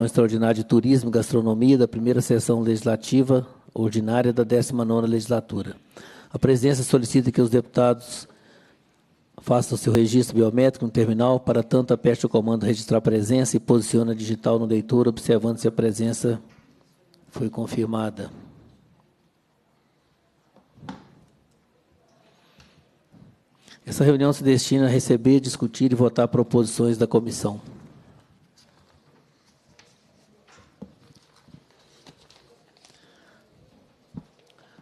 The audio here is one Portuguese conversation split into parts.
Extraordinária de Turismo e Gastronomia da primeira sessão legislativa ordinária da 19ª legislatura. A presença solicita que os deputados façam seu registro biométrico no terminal, para tanto aperte o comando registrar presença e posiciona a digital no leitor, observando se a presença foi confirmada. Essa reunião se destina a receber, discutir e votar proposições da comissão.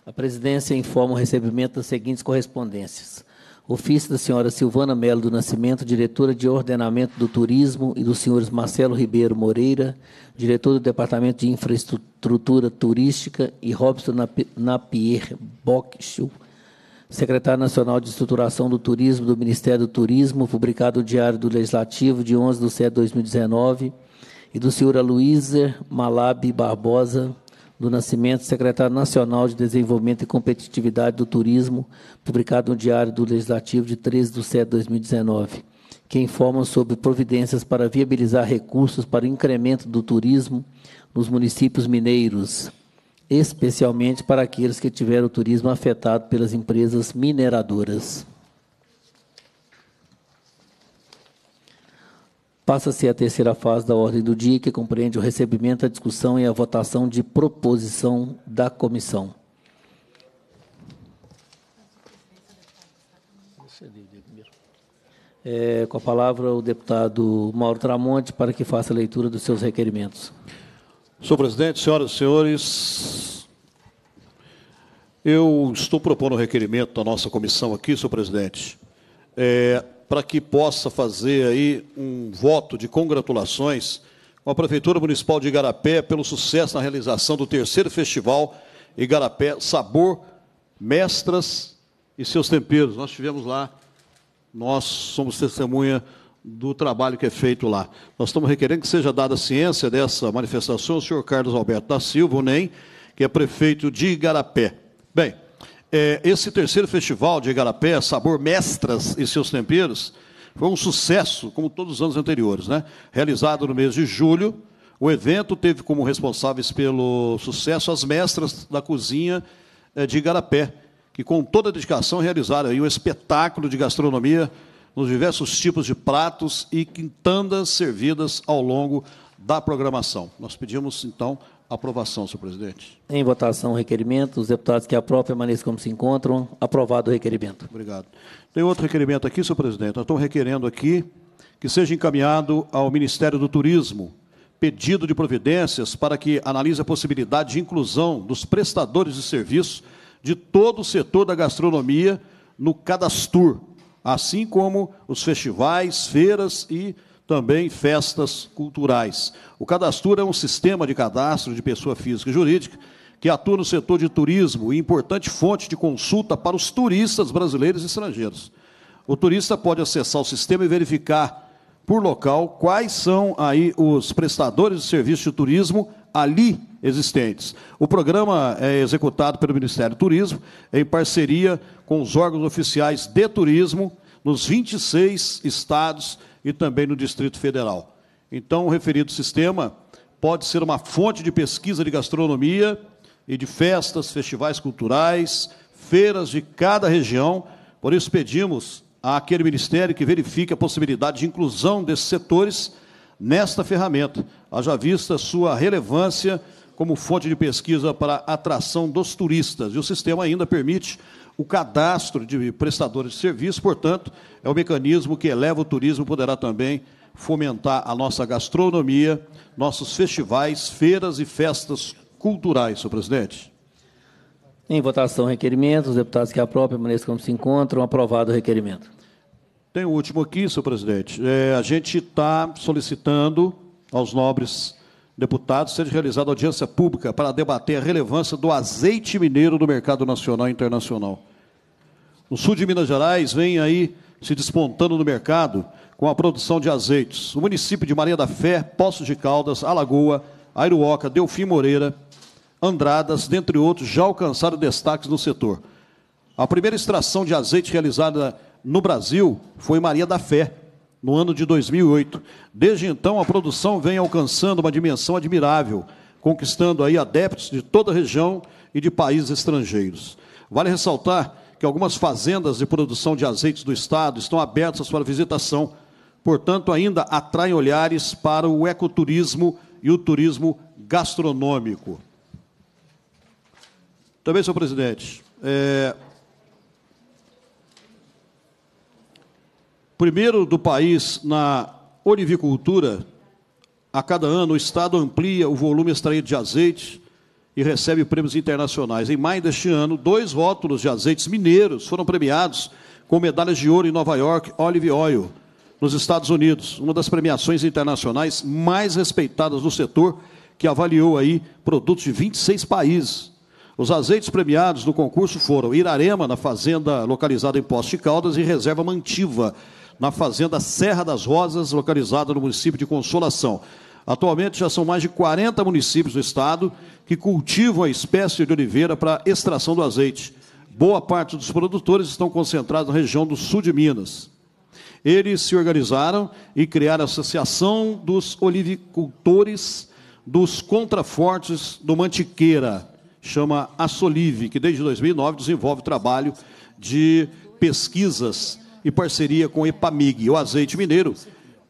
A presidência informa o recebimento das seguintes correspondências. Ofício da senhora Silvana Mello do Nascimento, diretora de Ordenamento do Turismo, e dos senhores Marcelo Ribeiro Moreira, diretor do Departamento de Infraestrutura Turística, e Robson Napier Bocchil, secretário nacional de Estruturação do Turismo do Ministério do Turismo, publicado no Diário do Legislativo de 11/7/2019, e do senhor Aloísa Malabi Barbosa do Nascimento, secretário nacional de Desenvolvimento e Competitividade do Turismo, publicado no Diário do Legislativo de 13/7/2019, que informa sobre providências para viabilizar recursos para o incremento do turismo nos municípios mineiros, especialmente para aqueles que tiveram o turismo afetado pelas empresas mineradoras. Passa-se a terceira fase da ordem do dia, que compreende o recebimento, a discussão e a votação de proposição da comissão. Com a palavra o deputado Mauro Tramonte, para que faça a leitura dos seus requerimentos. Senhor presidente, senhoras e senhores, eu estou propondo um requerimento da nossa comissão aqui, senhor presidente, para que possa fazer aí um voto de congratulações com a Prefeitura Municipal de Igarapé pelo sucesso na realização do 3º Festival Igarapé Sabor, Mestras e Seus Temperos. Nós estivemos lá, nós somos testemunha do trabalho que é feito lá. Nós estamos requerendo que seja dada ciência dessa manifestação ao senhor Carlos Alberto da Silva Neim, que é prefeito de Igarapé. Bem, esse 3º Festival de Igarapé, Sabor, Mestras e Seus Temperos, foi um sucesso, como todos os anos anteriores, né? Realizado no mês de julho, o evento teve como responsáveis pelo sucesso as mestras da cozinha de Igarapé, que com toda a dedicação realizaram aí um espetáculo de gastronomia nos diversos tipos de pratos e quintandas servidas ao longo da programação. Nós pedimos, então, aprovação, senhor presidente. Em votação, o requerimento. Os deputados que aprovam permaneçam como se encontram. Aprovado o requerimento. Obrigado. Tem outro requerimento aqui, senhor presidente. Nós estamos requerendo aqui que seja encaminhado ao Ministério do Turismo pedido de providências para que analise a possibilidade de inclusão dos prestadores de serviço de todo o setor da gastronomia no Cadastur, assim como os festivais, feiras e também festas culturais. O Cadastur é um sistema de cadastro de pessoa física e jurídica que atua no setor de turismo e importante fonte de consulta para os turistas brasileiros e estrangeiros. O turista pode acessar o sistema e verificar por local quais são aí os prestadores de serviço de turismo ali existentes. O programa é executado pelo Ministério do Turismo em parceria com os órgãos oficiais de turismo nos 26 estados e também no Distrito Federal. Então, o referido sistema pode ser uma fonte de pesquisa de gastronomia e de festas, festivais culturais, feiras de cada região. Por isso, pedimos àquele ministério que verifique a possibilidade de inclusão desses setores nesta ferramenta, haja vista sua relevância como fonte de pesquisa para a atração dos turistas. E o sistema ainda permite o cadastro de prestadores de serviço, portanto, é um mecanismo que eleva o turismo, poderá também fomentar a nossa gastronomia, nossos festivais, feiras e festas culturais, senhor presidente. Em votação, requerimento. Os deputados que aprovam permaneçam como se encontram. Aprovado o requerimento. Tem o último aqui, senhor presidente. A gente está solicitando aos nobres deputados seja realizada audiência pública para debater a relevância do azeite mineiro no mercado nacional e internacional. O sul de Minas Gerais vem aí se despontando no mercado com a produção de azeites. O município de Maria da Fé, Poços de Caldas, Alagoa, Airooca, Delfim Moreira, Andradas, dentre outros, já alcançaram destaques no setor. A primeira extração de azeite realizada no Brasil foi Maria da Fé, no ano de 2008. Desde então, a produção vem alcançando uma dimensão admirável, conquistando aí adeptos de toda a região e de países estrangeiros. Vale ressaltar que algumas fazendas de produção de azeites do estado estão abertas para visitação, portanto, ainda atraem olhares para o ecoturismo e o turismo gastronômico. Também, senhor presidente, primeiro do país na olivicultura, a cada ano o Estado amplia o volume extraído de azeite e recebe prêmios internacionais. Em maio deste ano, 2 rótulos de azeites mineiros foram premiados com medalhas de ouro em Nova York, Olive Oil, nos Estados Unidos, uma das premiações internacionais mais respeitadas do setor, que avaliou aí produtos de 26 países. Os azeites premiados no concurso foram Irarema, na fazenda localizada em Poços de Caldas, e Reserva Mantiva, na fazenda Serra das Rosas, localizada no município de Consolação. Atualmente, já são mais de 40 municípios do estado que cultivam a espécie de oliveira para extração do azeite. Boa parte dos produtores estão concentrados na região do sul de Minas. Eles se organizaram e criaram a Associação dos Olivicultores dos Contrafortes do Mantiqueira, chama Assolive, que desde 2009 desenvolve trabalho de pesquisas e parceria com o EPAMIG. O azeite mineiro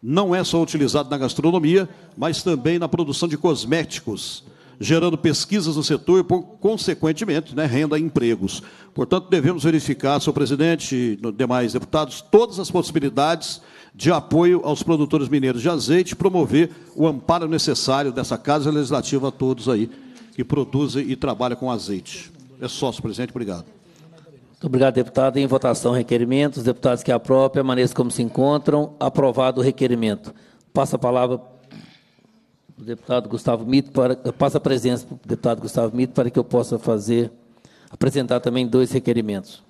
não é só utilizado na gastronomia, mas também na produção de cosméticos, gerando pesquisas no setor e, por, consequentemente, né, renda e empregos. Portanto, devemos verificar, senhor presidente e demais deputados, todas as possibilidades de apoio aos produtores mineiros de azeite e promover o amparo necessário dessa Casa Legislativa a todos aí que produzem e trabalham com azeite. É só, senhor presidente. Obrigado. Muito obrigado, deputado. Em votação, requerimento. Os deputados que aprovam, permaneçam como se encontram. Aprovado o requerimento. Passa a palavra do deputado Gustavo Mito, passa a presença do deputado Gustavo Mito para que eu possa apresentar também 2 requerimentos.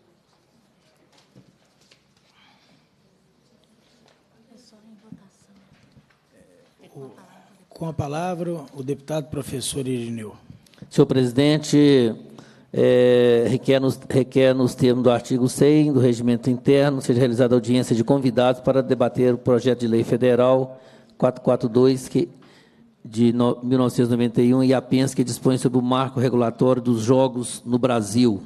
Com a palavra, o deputado professor Irineu. Senhor presidente, requer nos termos do artigo 100 do Regimento Interno, seja realizada audiência de convidados para debater o projeto de lei federal 442 de 1991 e apenas que dispõe sobre o marco regulatório dos jogos no Brasil.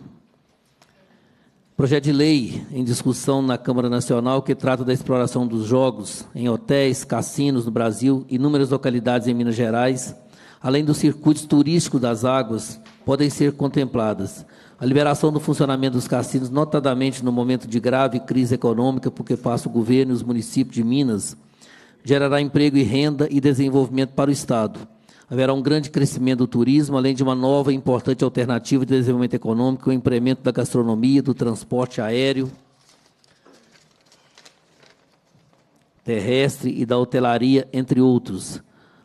Projeto de lei em discussão na Câmara Nacional que trata da exploração dos jogos em hotéis, cassinos no Brasil e inúmeras localidades em Minas Gerais, além dos circuitos turísticos das águas, podem ser contempladas. A liberação do funcionamento dos cassinos, notadamente no momento de grave crise econômica, porque passa o governo e os municípios de Minas, gerará emprego e renda e desenvolvimento para o Estado. Haverá um grande crescimento do turismo, além de uma nova e importante alternativa de desenvolvimento econômico, o incremento da gastronomia, do transporte aéreo, terrestre e da hotelaria, entre outros.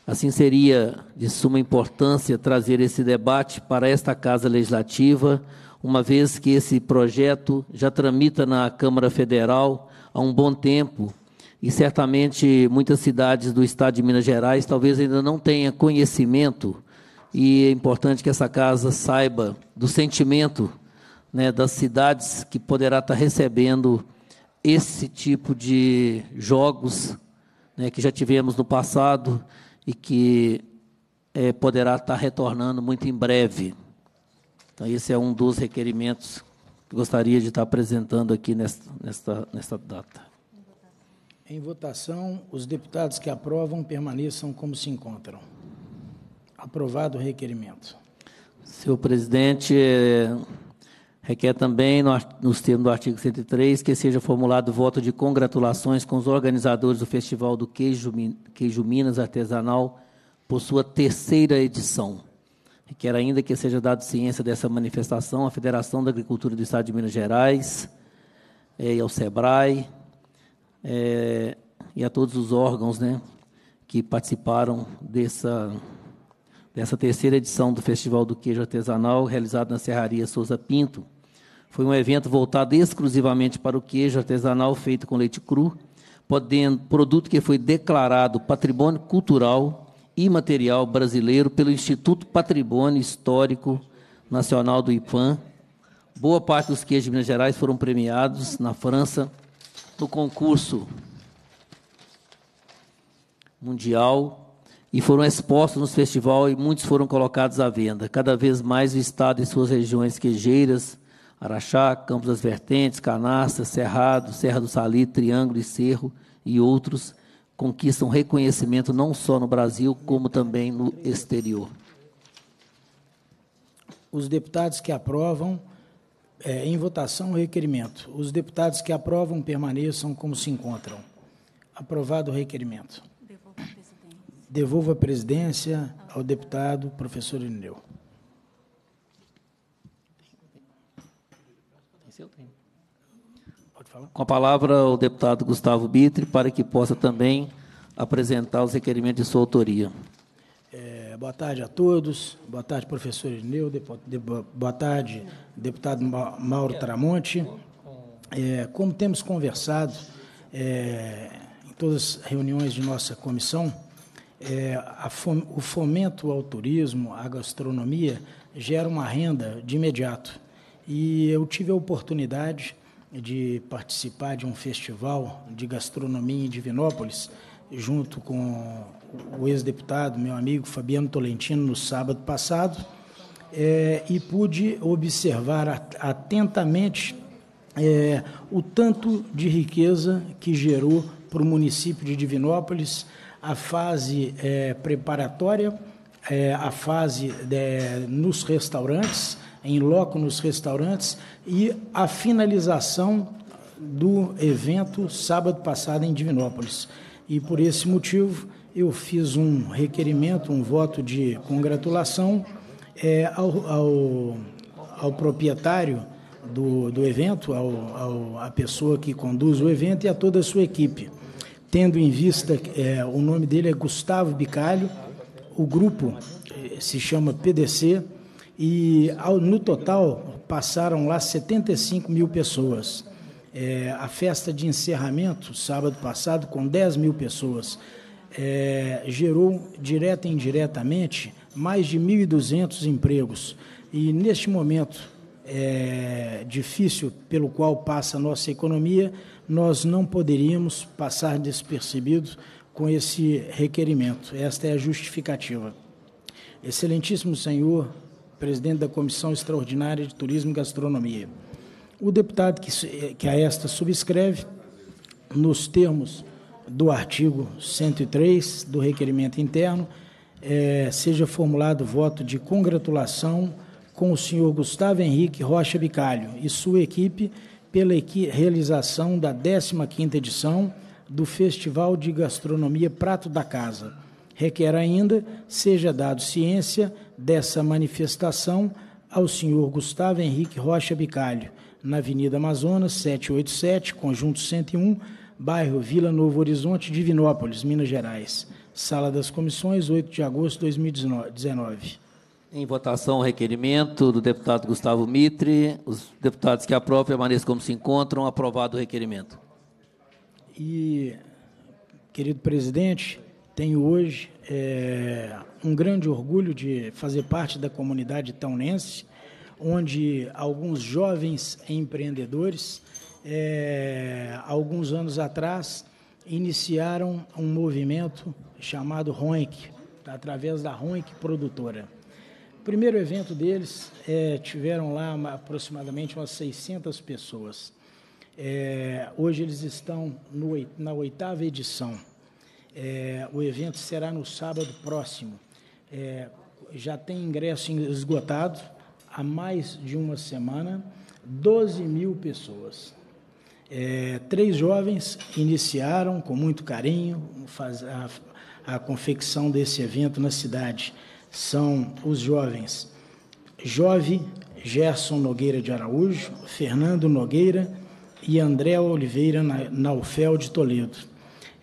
Assim, seria de suma importância trazer esse debate para esta Casa Legislativa, uma vez que esse projeto já tramita na Câmara Federal há um bom tempo e certamente muitas cidades do Estado de Minas Gerais talvez ainda não tenham conhecimento, e é importante que essa Casa saiba do sentimento, né, das cidades que poderá estar recebendo esse tipo de jogos, né, que já tivemos no passado, e que poderá estar retornando muito em breve. Então, esse é um dos requerimentos que gostaria de estar apresentando aqui nesta data. Em votação, os deputados que aprovam permaneçam como se encontram. Aprovado o requerimento. Senhor presidente, requer também, nos termos do artigo 103, que seja formulado voto de congratulações com os organizadores do Festival do Queijo Minas Artesanal por sua 3ª edição. Requer ainda que seja dado ciência dessa manifestação à Federação da Agricultura do Estado de Minas Gerais, e ao SEBRAE, e a todos os órgãos, né, que participaram dessa 3ª edição do Festival do Queijo Artesanal, realizado na Serraria Souza Pinto. Foi um evento voltado exclusivamente para o queijo artesanal feito com leite cru, produto que foi declarado Patrimônio Cultural e Material Brasileiro pelo Instituto Patrimônio Histórico Nacional do IPAN. Boa parte dos queijos de Minas Gerais foram premiados na França no concurso mundial e foram expostos nos festivais e muitos foram colocados à venda. Cada vez mais o Estado e suas regiões queijeiras, Araxá, Campos das Vertentes, Canastra, Cerrado, Serra do Salitre, Triângulo e Cerro e outros conquistam reconhecimento não só no Brasil, como também no exterior. Os deputados que aprovam, em votação, o requerimento. Os deputados que aprovam permaneçam como se encontram. Aprovado o requerimento. Devolvo a presidência ao deputado professor Irineu. Com a palavra, o deputado Gustavo Mitre, para que possa também apresentar os requerimentos de sua autoria. Boa tarde a todos. Boa tarde, professor Irineu. Boa tarde, deputado Mauro Tramonte. Como temos conversado em todas as reuniões de nossa comissão, o fomento ao turismo, à gastronomia, gera uma renda de imediato. E eu tive a oportunidade de participar de um festival de gastronomia em Divinópolis, junto com o ex-deputado, meu amigo Fabiano Tolentino, no sábado passado, e pude observar atentamente o tanto de riqueza que gerou para o município de Divinópolis a fase preparatória, a fase nos restaurantes, em loco nos restaurantes, e a finalização do evento sábado passado em Divinópolis. E, por esse motivo, eu fiz um requerimento, um voto de congratulação ao proprietário do evento, à pessoa que conduz o evento e a toda a sua equipe. Tendo em vista, o nome dele é Gustavo Bicalho, o grupo se chama PDC, e no total passaram lá 75 mil pessoas. A festa de encerramento, sábado passado, com 10 mil pessoas, gerou, direta e indiretamente, mais de 1.200 empregos. E, neste momento difícil pelo qual passa a nossa economia, nós não poderíamos passar despercebido com esse requerimento. Esta é a justificativa. Excelentíssimo senhor presidente da Comissão Extraordinária de Turismo e Gastronomia, o deputado que a esta subscreve, nos termos do artigo 103 do requerimento interno, seja formulado voto de congratulação com o senhor Gustavo Henrique Rocha Bicalho e sua equipe pela realização da 15ª edição do Festival de Gastronomia Prato da Casa. Requer ainda seja dado ciência dessa manifestação ao senhor Gustavo Henrique Rocha Bicalho, na Avenida Amazonas, 787, Conjunto 101, bairro Vila Novo Horizonte, Divinópolis, Minas Gerais. Sala das Comissões, 8 de agosto de 2019. Em votação, o requerimento do deputado Gustavo Mitre. Os deputados que aprovam permaneçam como se encontram. Aprovado o requerimento. E, querido presidente, tenho hoje um grande orgulho de fazer parte da comunidade itaunense, onde alguns jovens empreendedores, alguns anos atrás, iniciaram um movimento chamado ROINC, através da ROINC Produtora. O primeiro evento deles, tiveram lá aproximadamente umas 600 pessoas. Hoje eles estão na 8ª edição. O evento será no sábado próximo. Já tem ingresso esgotado há mais de uma semana, 12 mil pessoas. 3 jovens iniciaram com muito carinho a confecção desse evento na cidade. São os jovens Jovê Gerson Nogueira de Araújo, Fernando Nogueira e André Oliveira Naufel de Toledo.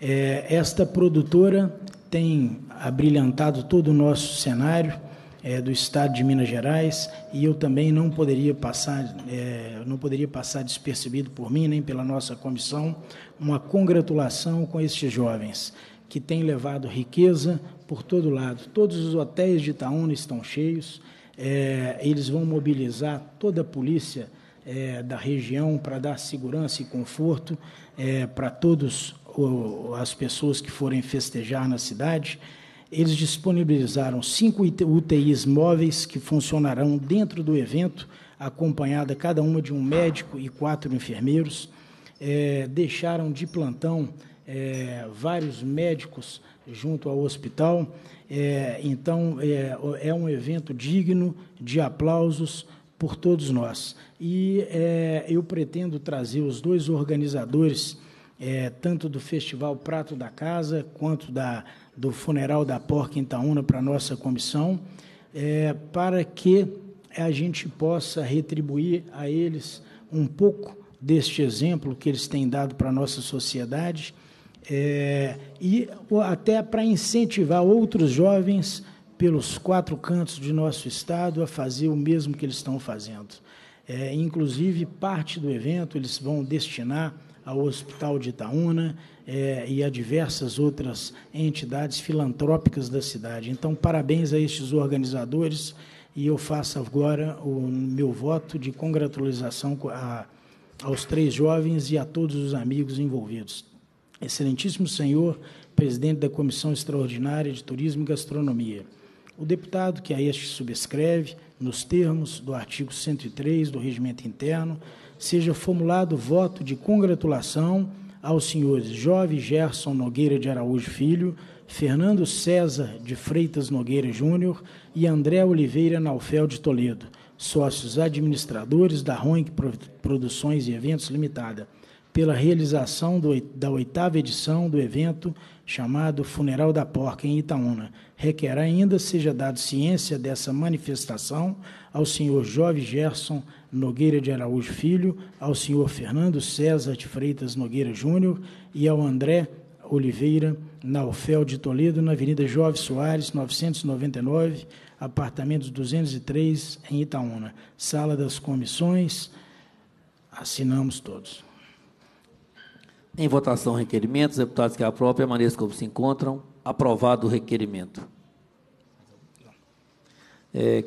Esta produtora tem abrilhantado todo o nosso cenário do estado de Minas Gerais, e eu também não poderia passar despercebido por mim nem pela nossa comissão uma congratulação com estes jovens que têm levado riqueza por todo lado. Todos os hotéis de Itaúna estão cheios. Eles vão mobilizar toda a polícia da região para dar segurança e conforto para todos as pessoas que forem festejar na cidade, eles disponibilizaram 5 UTIs móveis que funcionarão dentro do evento, acompanhada cada uma de um médico e 4 enfermeiros. Deixaram de plantão vários médicos junto ao hospital. Então, é um evento digno de aplausos por todos nós. E eu pretendo trazer os 2 organizadores, tanto do Festival Prato da Casa quanto do Funeral da Porca em Itaúna, para a nossa comissão, para que a gente possa retribuir a eles um pouco deste exemplo que eles têm dado para a nossa sociedade, e até para incentivar outros jovens pelos 4 cantos de nosso Estado a fazer o mesmo que eles estão fazendo. Inclusive, parte do evento eles vão destinar ao Hospital de Itaúna e a diversas outras entidades filantrópicas da cidade. Então, parabéns a estes organizadores, e eu faço agora o meu voto de congratulação aos 3 jovens e a todos os amigos envolvidos. Excelentíssimo senhor presidente da Comissão Extraordinária de Turismo e Gastronomia, o deputado que a este subscreve, nos termos do artigo 103 do Regimento Interno, seja formulado voto de congratulação aos senhores Jovê Gerson Nogueira de Araújo Filho, Fernando César de Freitas Nogueira Júnior e André Oliveira Naufel de Toledo, sócios administradores da Roink Produções e Eventos Limitada, pela realização da 8ª edição do evento chamado Funeral da Porca em Itaúna. Requer ainda seja dado ciência dessa manifestação ao senhor Jovê Gerson Nogueira de Araújo Filho, ao senhor Fernando César de Freitas Nogueira Júnior e ao André Oliveira Naufel de Toledo, na Avenida Jovem Soares, 999, apartamentos 203, em Itaúna. Sala das Comissões. Assinamos todos. Em votação, requerimentos. Deputados que aprovam, permaneçam como se encontram. Aprovado o requerimento.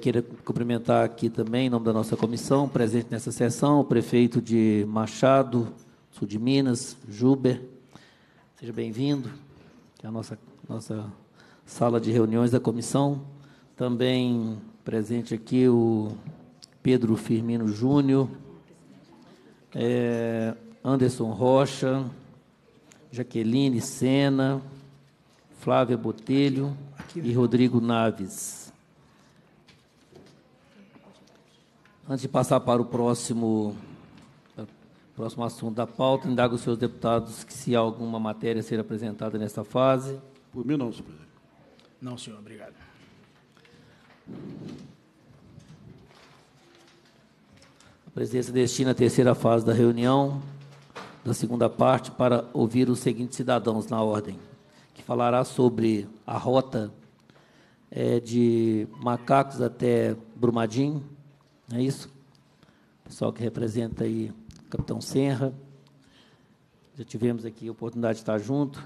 Queria cumprimentar aqui também, em nome da nossa comissão, presente nessa sessão, o prefeito de Machado, sul de Minas, Juber. Seja bem-vindo à nossa sala de reuniões da comissão. Também presente aqui o Pedro Firmino Júnior, Anderson Rocha, Jaqueline Sena, Flávia Botelho e Rodrigo Naves. Antes de passar para o próximo assunto da pauta, indago os senhores deputados que se há alguma matéria a ser apresentada nesta fase. Por mim não, senhor presidente. Não, senhor, obrigado. A presidência destina a terceira fase da reunião, da segunda parte, para ouvir os seguintes cidadãos na ordem, que falará sobre a rota de Macacos até Brumadinho, não é isso? O pessoal que representa aí Capitão Senra, já tivemos aqui a oportunidade de estar junto,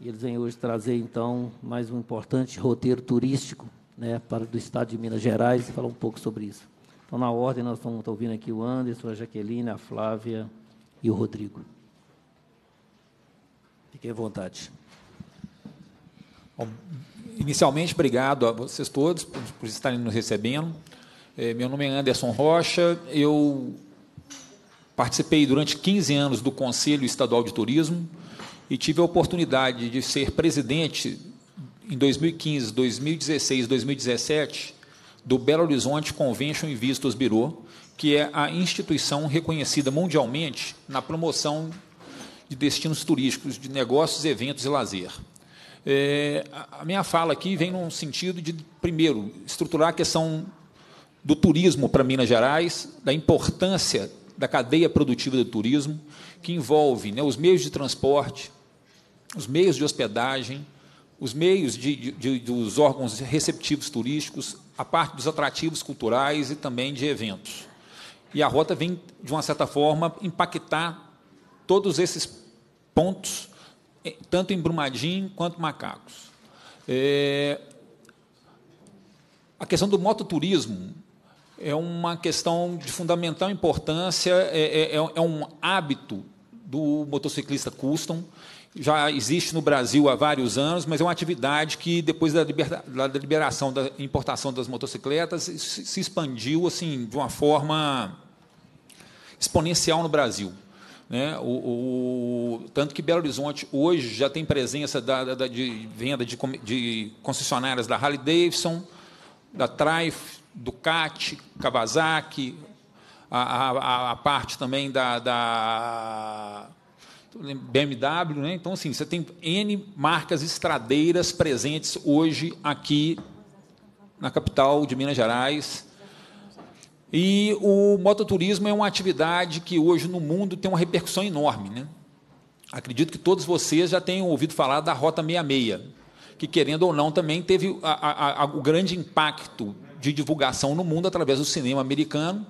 e eles vêm hoje trazer, então, mais um importante roteiro turístico, né, para do Estado de Minas Gerais, e falar um pouco sobre isso. Então, na ordem, nós estamos ouvindo aqui o Anderson, a Jaqueline, a Flávia e o Rodrigo. Fiquem à vontade. Bom, inicialmente, obrigado a vocês todos por estarem nos recebendo. Meu nome é Anderson Rocha, eu participei durante 15 anos do Conselho Estadual de Turismo e tive a oportunidade de ser presidente em 2015, 2016, 2017 do Belo Horizonte Convention and Visitors Bureau, que é a instituição reconhecida mundialmente na promoção de destinos turísticos, de negócios, eventos e lazer. A minha fala aqui vem num sentido de, primeiro, estruturar a questão do turismo para Minas Gerais, da importância da cadeia produtiva do turismo, que envolve, né, os meios de transporte, os meios de hospedagem, os meios dos órgãos receptivos turísticos, a parte dos atrativos culturais e também de eventos. E a rota vem, de uma certa forma, impactar todos esses pontos, tanto em Brumadinho quanto Macacos. A questão do mototurismo é uma questão de fundamental importância, é um hábito do motociclista custom. Já existe no Brasil há vários anos, mas é uma atividade que, depois da liberação da importação das motocicletas, se expandiu assim, de uma forma exponencial no Brasil. Né? Tanto que Belo Horizonte hoje já tem presença de venda de concessionárias da Harley Davidson, da Triumph, Ducati, Kawasaki, a parte também da BMW, né? Então, assim, você tem N marcas estradeiras presentes hoje aqui na capital de Minas Gerais. E o mototurismo é uma atividade que hoje no mundo tem uma repercussão enorme, né? Acredito que todos vocês já tenham ouvido falar da Rota 66, que, querendo ou não, também teve o grande impacto de divulgação no mundo através do cinema americano,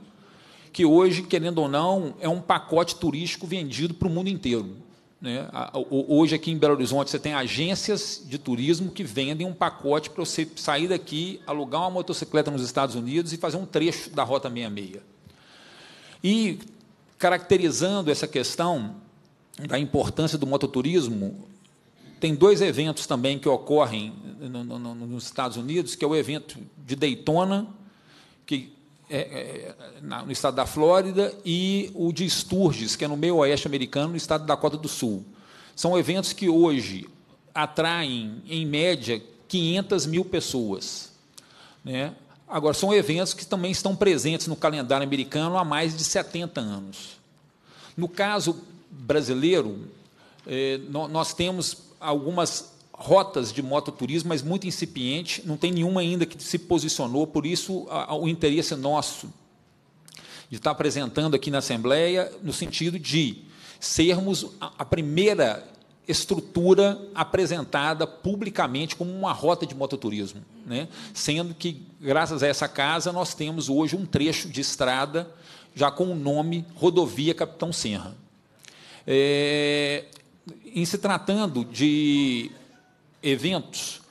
que hoje, querendo ou não, é um pacote turístico vendido para o mundo inteiro, né? Hoje, aqui em Belo Horizonte, você tem agências de turismo que vendem um pacote para você sair daqui, alugar uma motocicleta nos Estados Unidos e fazer um trecho da Rota 66. E, caracterizando essa questão da importância do mototurismo, tem dois eventos também que ocorrem nos Estados Unidos, que é o evento de Daytona, que no estado da Flórida, e o de Sturgis, que é no meio oeste americano, no estado da Dakota do Sul. São eventos que hoje atraem, em média, 500 mil pessoas, né? Agora, são eventos que também estão presentes no calendário americano há mais de 70 anos. No caso brasileiro, nós temos algumas rotas de mototurismo, mas muito incipiente, não tem nenhuma ainda que se posicionou, por isso o interesse nosso de estar apresentando aqui na Assembleia, no sentido de sermos a primeira estrutura apresentada publicamente como uma rota de mototurismo, né? Sendo que, graças a essa casa, nós temos hoje um trecho de estrada já com o nome Rodovia Capitão Senra. Em se tratando de eventos,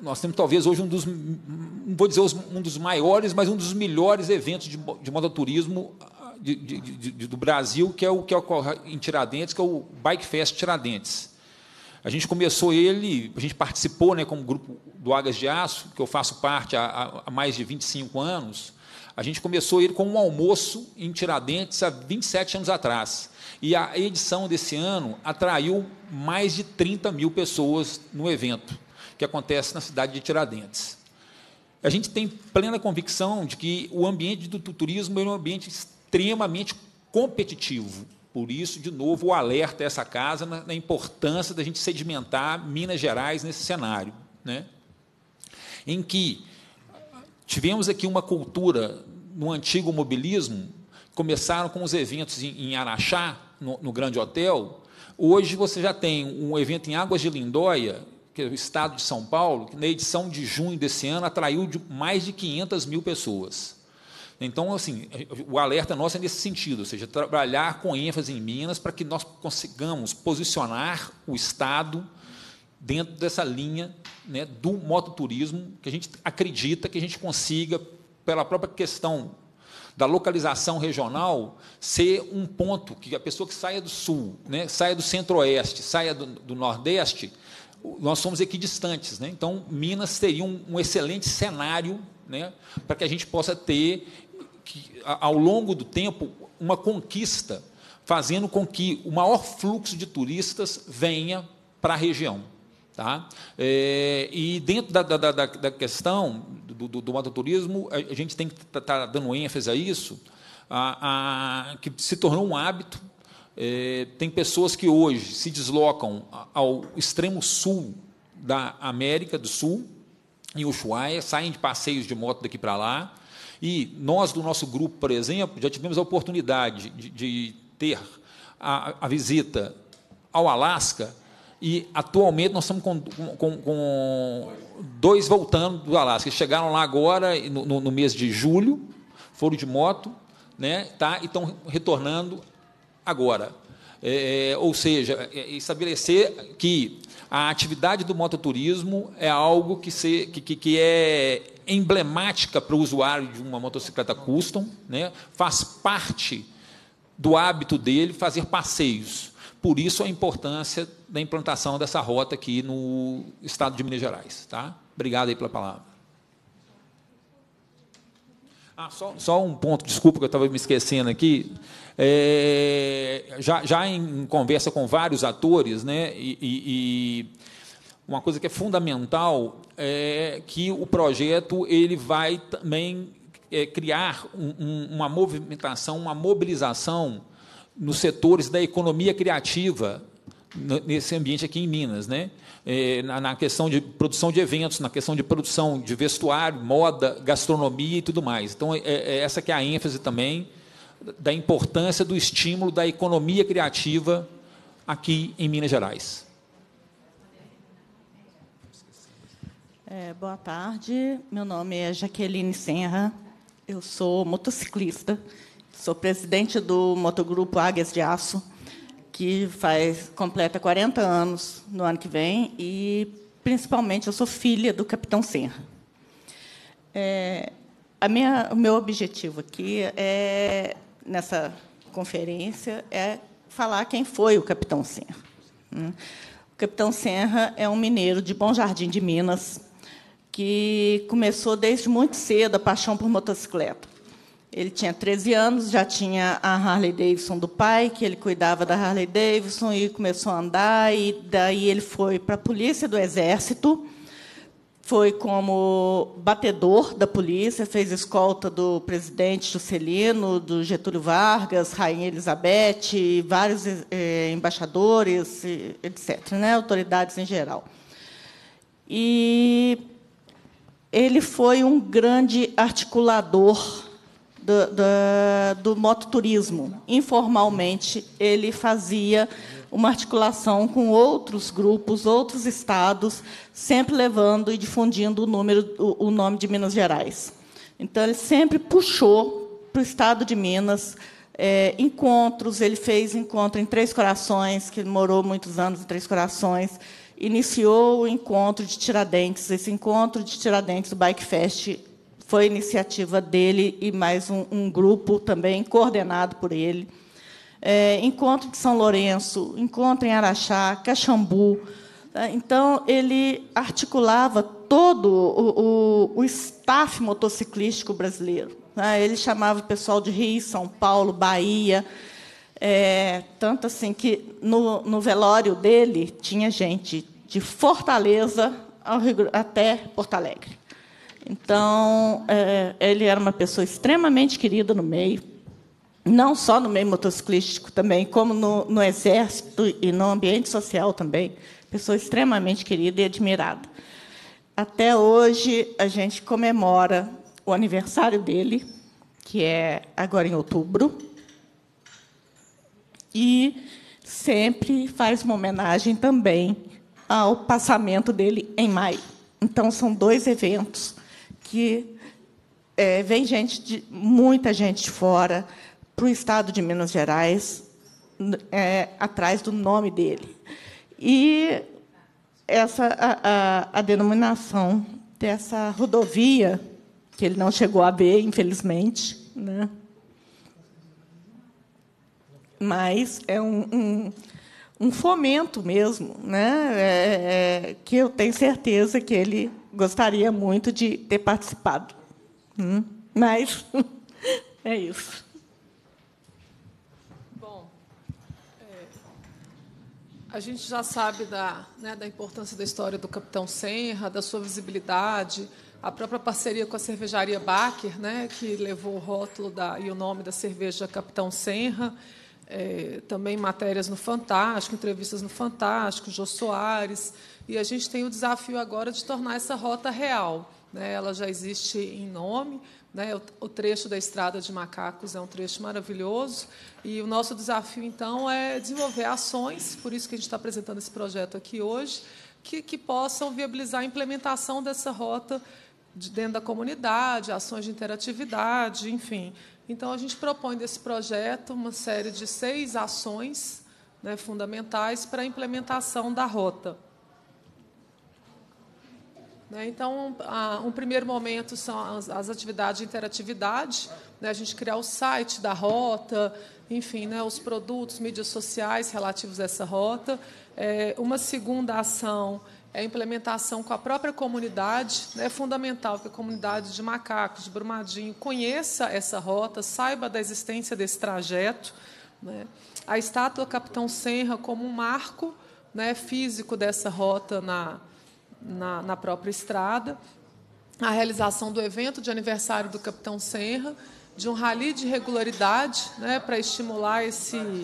nós temos talvez hoje um dos, não vou dizer um dos maiores, mas um dos melhores eventos de mototurismo do Brasil, que é o que ocorre em Tiradentes, que é o Bike Fest Tiradentes. A gente começou ele, a gente participou, né, como grupo do Águias de Aço, que eu faço parte há mais de 25 anos, a gente começou ele com um almoço em Tiradentes há 27 anos atrás. E a edição desse ano atraiu mais de 30 mil pessoas no evento, que acontece na cidade de Tiradentes. A gente tem plena convicção de que o ambiente do turismo é um ambiente extremamente competitivo. Por isso, de novo, o alerta a essa casa na importância da gente sedimentar Minas Gerais nesse cenário, né? Em que tivemos aqui uma cultura no antigo mobilismo, começaram com os eventos em Araxá, no Grande Hotel. Hoje você já tem um evento em Águas de Lindóia, que é o estado de São Paulo, que na edição de junho desse ano atraiu mais de 500 mil pessoas. Então, assim, o alerta nosso é nesse sentido, ou seja, trabalhar com ênfase em Minas para que nós consigamos posicionar o estado dentro dessa linha, né, do mototurismo, que a gente acredita que a gente consiga, pela própria questão da localização regional, ser um ponto que a pessoa que saia do sul, né, saia do centro-oeste, saia do nordeste, nós somos equidistantes, né? Então, Minas seria um excelente cenário, né, para que a gente possa ter, ao longo do tempo, uma conquista, fazendo com que o maior fluxo de turistas venha para a região, tá? E dentro da questão do mototurismo, a gente tem que estar dando ênfase a isso, que se tornou um hábito. Tem pessoas que hoje se deslocam ao extremo sul da América do Sul, em Ushuaia, saem de passeios de moto daqui para lá, e nós, do nosso grupo, por exemplo, já tivemos a oportunidade de ter a visita ao Alasca, e, atualmente, nós estamos com dois voltando do Alasca. Eles chegaram lá agora, no mês de julho, foram de moto, né, tá, e estão retornando agora. Ou seja, estabelecer que a atividade do mototurismo é algo que é emblemática para o usuário de uma motocicleta custom, né, faz parte do hábito dele fazer passeios. Por isso, a importância da implantação dessa rota aqui no estado de Minas Gerais. Tá? Obrigado aí pela palavra. Ah, só um ponto, desculpa que eu estava me esquecendo aqui. Já em conversa com vários atores, né, e uma coisa que é fundamental é que o projeto ele vai também criar uma movimentação, uma mobilização nos setores da economia criativa nesse ambiente aqui em Minas, né? Na questão de produção de eventos, na questão de produção de vestuário, moda, gastronomia e tudo mais. Então, essa que é a ênfase também da importância do estímulo da economia criativa aqui em Minas Gerais. Boa tarde, meu nome é Jaqueline Senra, eu sou motociclista, sou presidente do motogrupo Águias de Aço, que completa 40 anos no ano que vem, e, principalmente, eu sou filha do Capitão Senra. O meu objetivo aqui, nessa conferência, é falar quem foi o Capitão Senra. O Capitão Senra é um mineiro de Bom Jardim de Minas, que começou desde muito cedo a paixão por motocicleta. Ele tinha 13 anos, já tinha a Harley Davidson do pai, que ele cuidava da Harley Davidson, e começou a andar, e daí ele foi para a polícia do Exército, foi como batedor da polícia, fez escolta do presidente Juscelino, do Getúlio Vargas, Rainha Elizabeth, vários embaixadores, etc., né, autoridades em geral. E ele foi um grande articulador do mototurismo. Informalmente, ele fazia uma articulação com outros grupos, outros estados, sempre levando e difundindo o nome de Minas Gerais. Então, ele sempre puxou para o estado de Minas encontros. Ele fez encontro em Três Corações, que ele morou muitos anos em Três Corações, iniciou o encontro de Tiradentes. Esse encontro de Tiradentes, o Bike Fest, foi iniciativa dele e mais um grupo também coordenado por ele. Encontro de São Lourenço, encontro em Araxá, Caxambu. Então, ele articulava todo o staff motociclístico brasileiro. Ele chamava o pessoal de Rio, São Paulo, Bahia. Tanto assim que, no velório dele, tinha gente de Fortaleza até Porto Alegre. Então, ele era uma pessoa extremamente querida no meio, não só no meio motociclístico também, como no Exército e no ambiente social também. Pessoa extremamente querida e admirada. Até hoje, a gente comemora o aniversário dele, que é agora em outubro, e sempre faz uma homenagem também ao passamento dele em maio. Então, são dois eventos que vem muita gente de fora para o estado de Minas Gerais atrás do nome dele. E essa a denominação dessa rodovia, que ele não chegou a ver, infelizmente, né? Mas é um fomento mesmo, né? Que eu tenho certeza que ele gostaria muito de ter participado. Mas é isso. Bom, a gente já sabe da importância da história do Capitão Senra, da sua visibilidade, a própria parceria com a cervejaria Baker, né, que levou o rótulo e o nome da cerveja Capitão Senra. Também matérias no Fantástico, entrevistas no Fantástico, Jô Soares. E a gente tem o desafio agora de tornar essa rota real. Né? Ela já existe em nome. Né? O trecho da Estrada de Macacos é um trecho maravilhoso. E o nosso desafio, então, é desenvolver ações, por isso que a gente está apresentando esse projeto aqui hoje, que possam viabilizar a implementação dessa rota dentro da comunidade, ações de interatividade, enfim. Então, a gente propõe desse projeto uma série de 6 ações, né, fundamentais para a implementação da rota. Então, um primeiro momento são as atividades de interatividade, a gente criar o site da rota, enfim, os produtos, mídias sociais relativos a essa rota. Uma segunda ação é a implementação com a própria comunidade. É fundamental que a comunidade de Macacos, de Brumadinho, conheça essa rota, saiba da existência desse trajeto. A estátua Capitão Senra como um marco físico dessa rota na própria estrada, a realização do evento de aniversário do Capitão Senra, de um rally de regularidade para estimular esse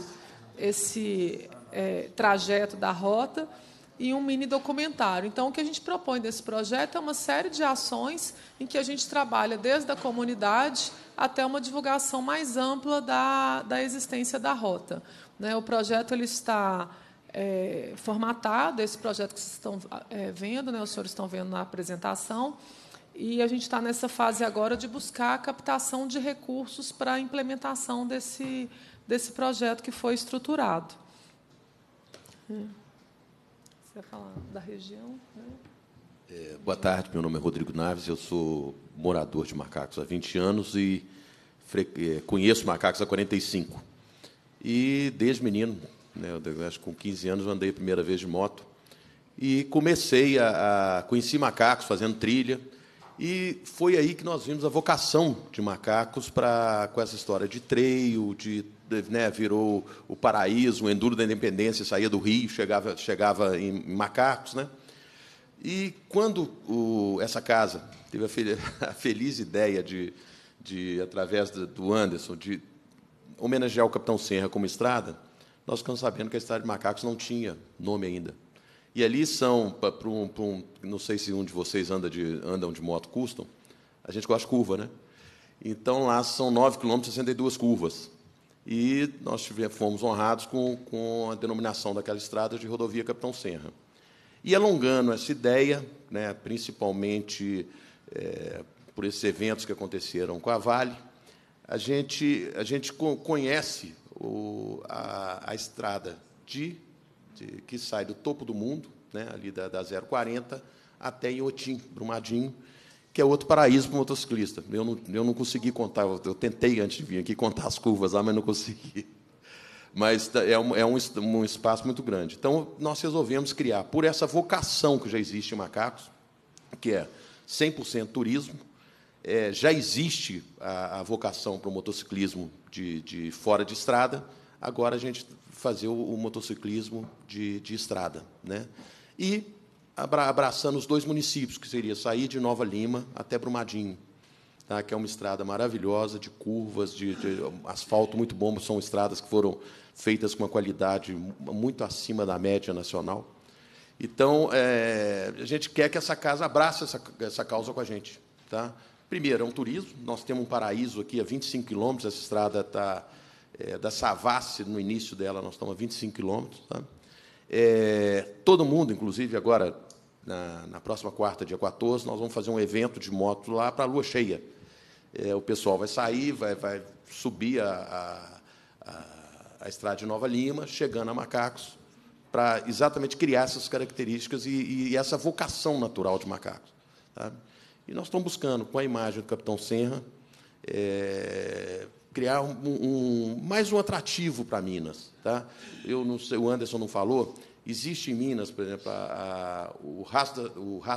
trajeto da rota e um mini documentário. Então, o que a gente propõe desse projeto é uma série de ações em que a gente trabalha desde a comunidade até uma divulgação mais ampla da existência da rota. O projeto ele está formatado, esse projeto que vocês estão vendo, os senhores estão vendo na apresentação, e a gente está nessa fase agora de buscar a captação de recursos para a implementação desse projeto que foi estruturado. Você vai falar da região? Boa tarde, meu nome é Rodrigo Naves, eu sou morador de Macacos há 20 anos e conheço Macacos há 45. E, desde menino, eu acho que com 15 anos eu andei a primeira vez de moto e comecei a conheci Macacos fazendo trilha, e foi aí que nós vimos a vocação de Macacos com essa história de trail, virou o paraíso, o enduro da independência, saía do Rio, chegava em Macacos, E quando essa casa teve a feliz ideia de através do Anderson de homenagear o Capitão Senra como estrada, nós ficamos sabendo que a estrada de Macacos não tinha nome ainda. E ali são, não sei se um de vocês andam de moto custom, a gente gosta de curva, Então, lá são 9 quilômetros e 62 curvas. E nós fomos honrados com a denominação daquela estrada de Rodovia Capitão Senra. E, alongando essa ideia, principalmente por esses eventos que aconteceram com a Vale, a gente conhece a estrada que sai do topo do mundo, ali da 040, até Inhotim, Brumadinho, que é outro paraíso para o motociclista. Eu não consegui contar, eu tentei antes de vir aqui contar as curvas lá, mas não consegui. Mas é um espaço muito grande. Então, nós resolvemos criar, por essa vocação que já existe em Macacos, que é 100% turismo, já existe a vocação para o motociclismo de fora de estrada, agora a gente fazer o motociclismo de estrada. E abraçando os 2 municípios, que seria sair de Nova Lima até Brumadinho, que é uma estrada maravilhosa, de curvas, de asfalto muito bom, são estradas que foram feitas com uma qualidade muito acima da média nacional. Então, a gente quer que essa casa abrace essa causa com a gente. Primeiro, é um turismo. Nós temos um paraíso aqui a 25 quilômetros. Essa estrada está da Savassi, no início dela, nós estamos a 25 quilômetros. Todo mundo, inclusive, agora, na próxima quarta, dia 14, nós vamos fazer um evento de moto lá para a lua cheia. O pessoal vai sair, vai subir a estrada de Nova Lima, chegando a Macacos, para exatamente criar essas características e essa vocação natural de Macacos. E nós estamos buscando, com a imagem do Capitão Senra, criar mais um atrativo para Minas. Eu não sei, o Anderson não falou, existe em Minas, por exemplo, o rastro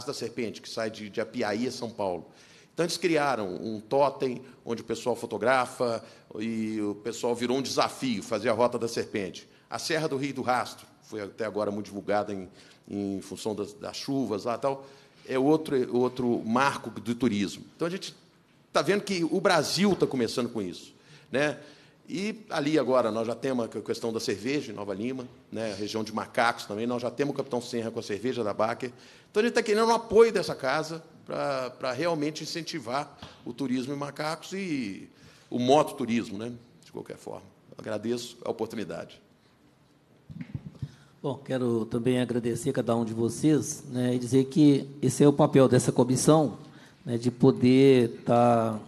da serpente, que sai de Apiaí a São Paulo. Então, eles criaram um tótem onde o pessoal fotografa e o pessoal virou um desafio, fazer a Rota da Serpente. A Serra do Rio do Rastro, foi até agora muito divulgada em função das chuvas lá, tal. É outro marco do turismo. Então, a gente está vendo que o Brasil está começando com isso. E, ali, agora, nós já temos a questão da cerveja em Nova Lima, a região de Macacos também, nós já temos o Capitão Senra com a cerveja da Baker. Então, a gente está querendo o apoio dessa casa para realmente incentivar o turismo em Macacos e o mototurismo, de qualquer forma. Eu agradeço a oportunidade. Bom, quero também agradecer a cada um de vocês, e dizer que esse é o papel dessa comissão, de poder estar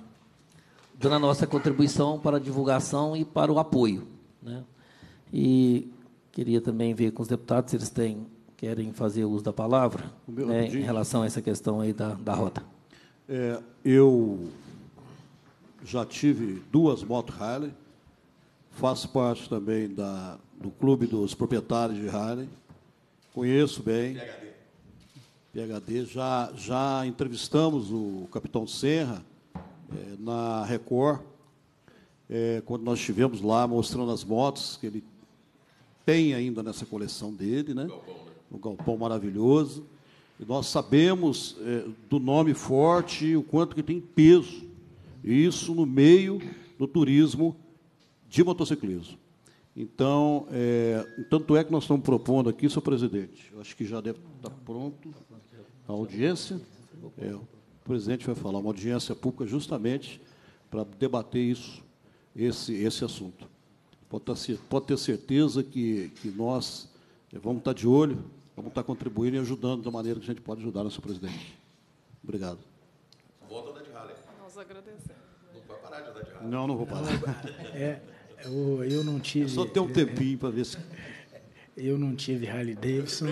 dando a nossa contribuição para a divulgação e para o apoio. E queria também ver com os deputados se eles têm querem fazer uso da palavra, né, em relação a essa questão aí da rota. Eu já tive 2 motos Harley, faço parte também do clube dos proprietários de Harley, conheço bem. PHD. Já entrevistamos o Capitão Senra na Record, quando nós estivemos lá mostrando as motos que ele tem ainda nessa coleção dele, né? Um galpão maravilhoso. E nós sabemos do nome forte e o quanto que tem peso. E isso no meio do turismo de motociclismo. Então, tanto é que nós estamos propondo aqui, senhor presidente, eu acho que já deve estar pronto a audiência. O presidente vai falar uma audiência pública justamente para debater isso, esse assunto. Pode ter certeza que nós vamos estar de olho, vamos estar contribuindo e ajudando da maneira que a gente pode ajudar, nosso presidente. Obrigado. Volta a andar de Harley. Nós agradecemos. Não vai parar de andar de Harley. Não, não vou parar. Eu não tive... Eu só tenho um tempinho para ver se... Eu não tive Harley Davidson,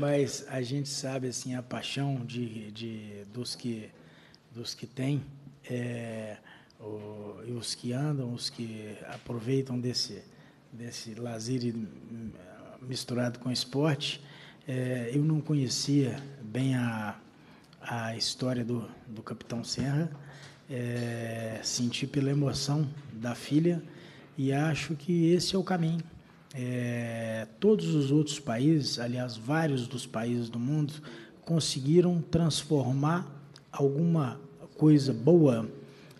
mas a gente sabe assim, a paixão dos que têm... e os que andam, os que aproveitam desse lazer misturado com esporte. Eu não conhecia bem a história do Capitão Senra, senti pela emoção da filha e acho que esse é o caminho. Todos os outros países, aliás, vários dos países do mundo, conseguiram transformar alguma coisa boa,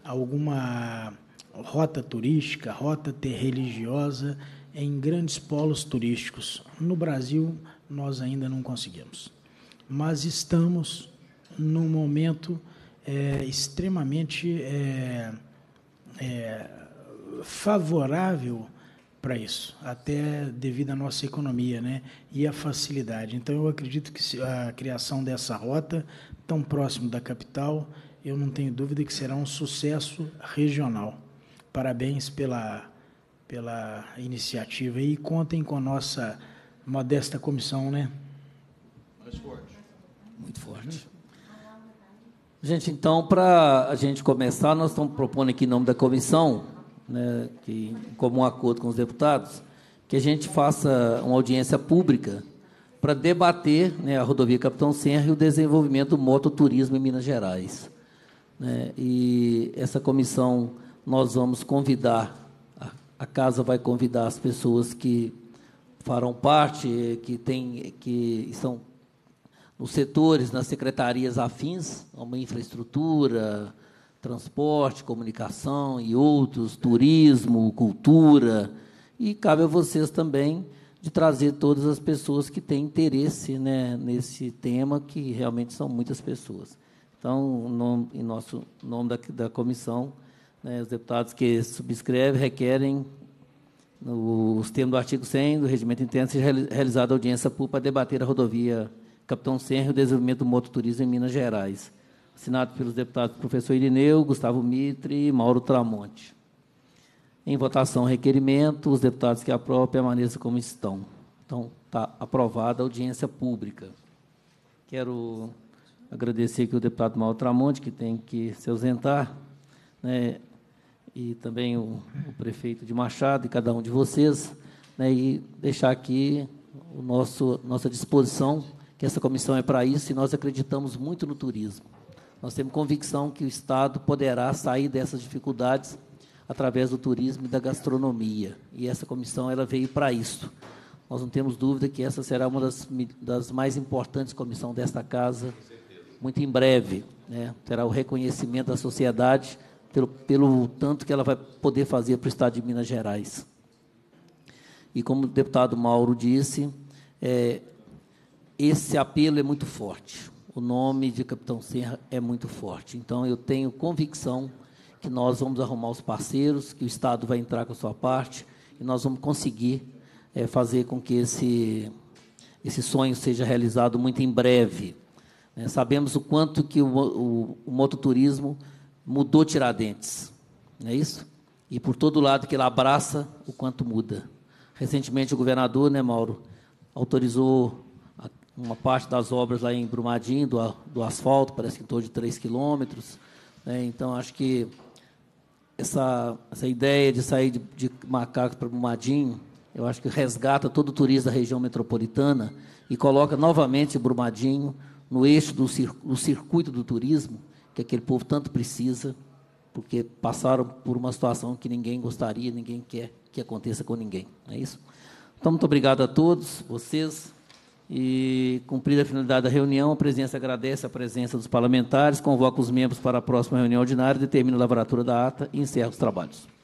alguma rota turística, rota religiosa, em grandes polos turísticos. No Brasil, nós ainda não conseguimos. Mas estamos num momento extremamente favorável para isso, até devido à nossa economia, né, e à facilidade. Então, eu acredito que a criação dessa rota, tão próximo da capital, eu não tenho dúvida que será um sucesso regional. Parabéns pela iniciativa e contem com a nossa modesta comissão, né? Mais forte. Muito forte. Gente, então, para a gente começar, nós estamos propondo aqui em nome da comissão, né, que, como um acordo com os deputados, que a gente faça uma audiência pública para debater, né, a rodovia Capitão Senra e o desenvolvimento do mototurismo em Minas Gerais. E essa comissão, nós vamos convidar, a casa vai convidar as pessoas que farão parte, que estão nos setores, nas secretarias afins, como infraestrutura, transporte, comunicação e outros, turismo, cultura, e cabe a vocês também de trazer todas as pessoas que têm interesse, né, nesse tema, que realmente são muitas pessoas. Então, em nosso nome da comissão, né, os deputados que subscrevem requerem, os termos do artigo 100 do Regimento Interno, seja realizada audiência pública para debater a rodovia Capitão Senra e o desenvolvimento do mototurismo em Minas Gerais. Assinado pelos deputados professor Irineu, Gustavo Mitre e Mauro Tramonte. Em votação, requerimento. Os deputados que aprovam permaneçam como estão. Então, está aprovada a audiência pública. Quero agradecer aqui o deputado Mauro Tramonte, que tem que se ausentar, né, e também o prefeito de Machado e cada um de vocês, né, e deixar aqui nossa disposição, que essa comissão é para isso, e nós acreditamos muito no turismo. Nós temos convicção que o Estado poderá sair dessas dificuldades através do turismo e da gastronomia. E essa comissão ela veio para isso. Nós não temos dúvida que essa será uma das mais importantes comissões desta casa, muito em breve, né? Terá o reconhecimento da sociedade pelo tanto que ela vai poder fazer para o Estado de Minas Gerais. E, como o deputado Mauro disse, esse apelo é muito forte. O nome de Capitão Senra é muito forte. Então, eu tenho convicção que nós vamos arrumar os parceiros, que o Estado vai entrar com a sua parte, e nós vamos conseguir fazer com que esse sonho seja realizado muito em breve. Sabemos o quanto que o mototurismo mudou Tiradentes, não é isso? E, por todo lado que ele abraça, o quanto muda. Recentemente, o governador, né, Mauro, autorizou uma parte das obras lá em Brumadinho, do asfalto, parece que em torno de 3 quilômetros. Né? Então, acho que essa ideia de sair de Macacos para Brumadinho, eu acho que resgata todo o turismo da região metropolitana e coloca novamente Brumadinho no eixo do circuito do turismo, que aquele povo tanto precisa, porque passaram por uma situação que ninguém gostaria, ninguém quer que aconteça com ninguém. É isso? Então, muito obrigado a todos, vocês. E, cumprida a finalidade da reunião, a presidência agradece a presença dos parlamentares, convoca os membros para a próxima reunião ordinária, determina a lavratura da ata e encerra os trabalhos.